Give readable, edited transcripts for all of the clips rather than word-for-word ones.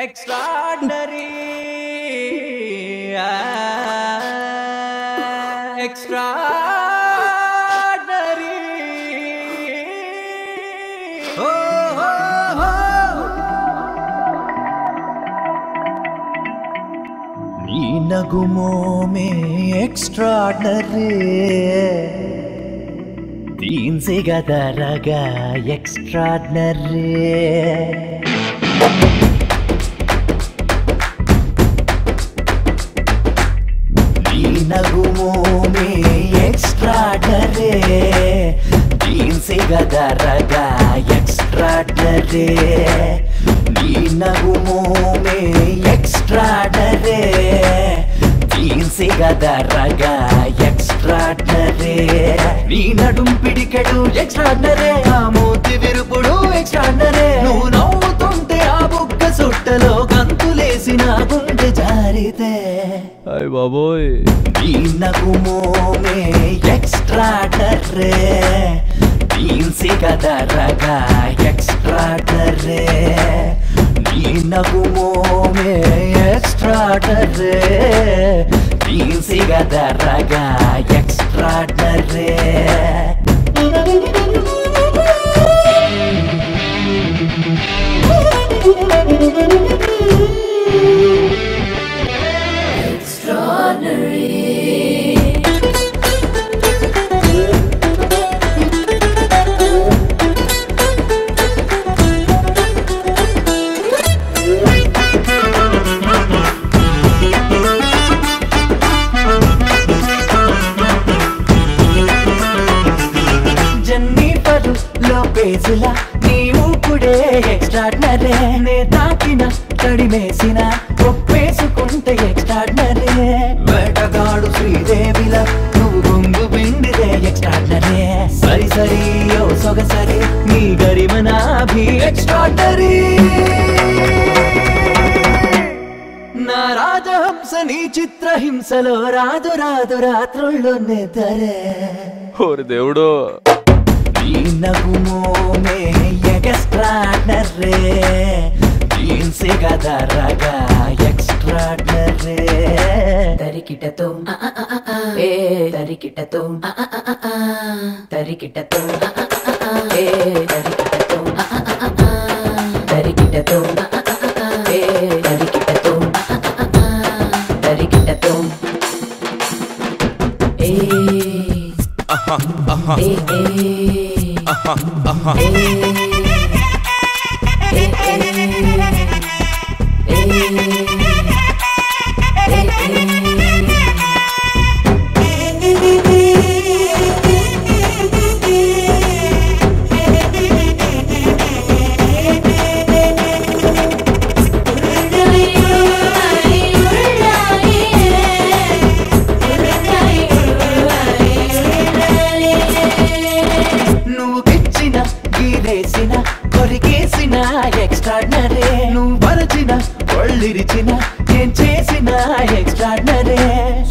Extraordinary, extraordinary. Oh, oh, oh. Nee nagumo mein extraordinary, teen sigada raga extraordinary. Gadaraga extraordinary, neenagumume extraordinary, teensi gadaraga extraordinary, neenadum pidikadu extraordinary, aamoti virupudu extraordinary, nuvvu navvutunte aa bugga suttalo gantulesina gunde jarite. Ay baboy, neenagumume extraordinary. Teensi kada raga extraordinary, neenagumo me extraordinary, teensi kada raga extraordinary, extraordinary. Lopezla, neevu kude extraordinary. Ne taakina, tadimesina, oppesukunte extraordinary. Vetagaadu Sridevila, nuvvu gongu bindide extraordinary. Sari sari, yo sogasari, nee garimana bhi extraordinary. Na Rajahamsa nee Chitrahinsalo raadu raadu raatrullo nidare. Oru devudu. Neenagumo me extraordinary, teensi gadaraga extraordinary. Tarikitattum e tarikitattum tarikitattum e tarikitattum tarikitattum e tarikitattum tarikitattum e e. Aha, aha. Extraordinary, nuvvarachina ollirichina yen chesina extraordinary,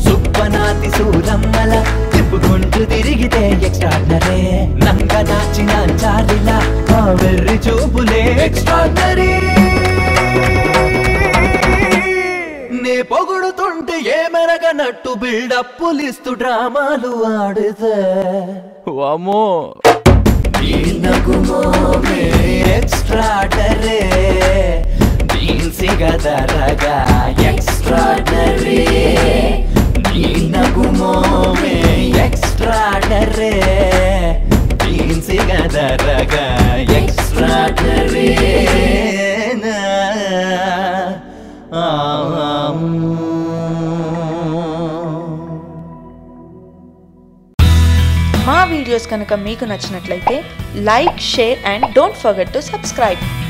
suppanathi surammala tippukondu dirigide extraordinary, nanga nachina charila aa verri choopule extraordinary, ne pogudutunte yemaraganattu build up listu dramalu aaduthe vamo. Neenagumo me extraordinary, teensi gadaraga extraordinary, neenagumo me extraordinary, teensi gadaraga extraordinary. మా videos కనుక మీకు నచ్చినట్లయితే like, share and don't forget to subscribe.